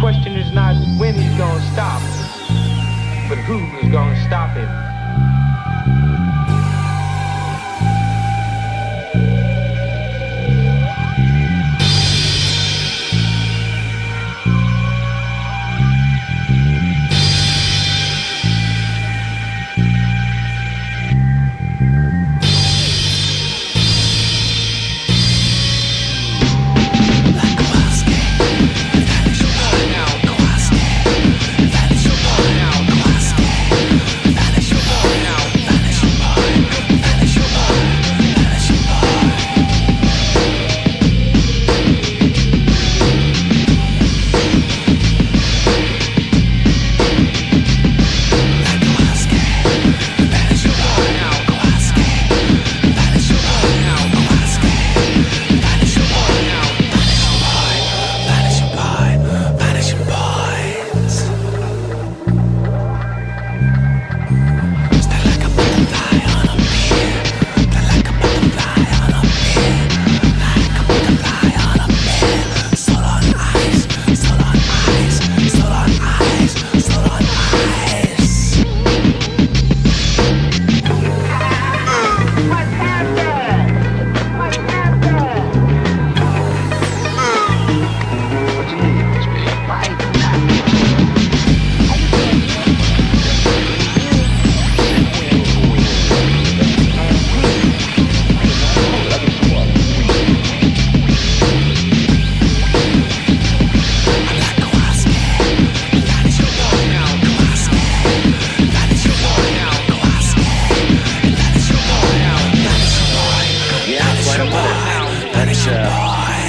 question is not when he's gonna stop, but who is gonna stop him.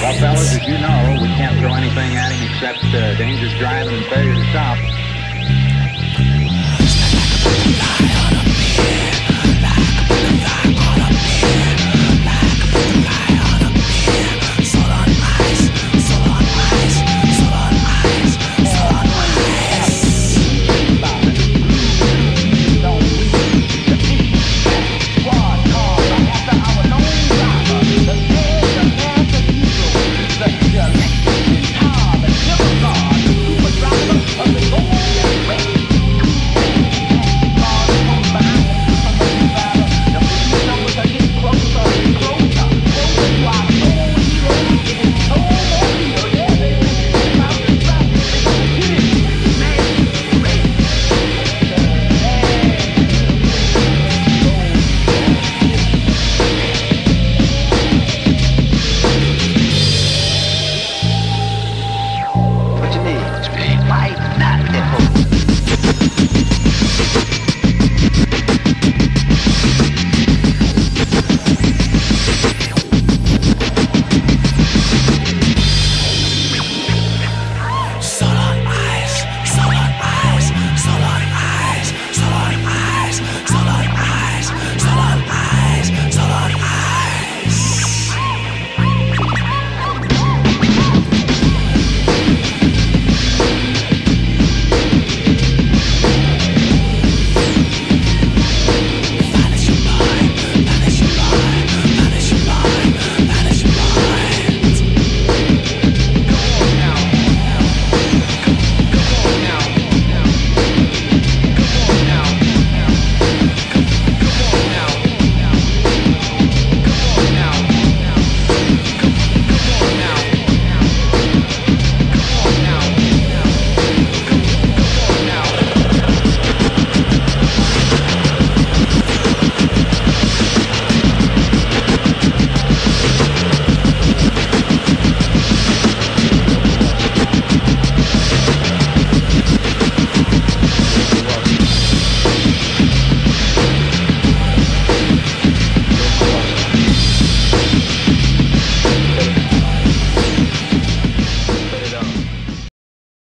Well, fellas, as you know, we can't throw anything at him except dangerous driving and failure to stop. Light now.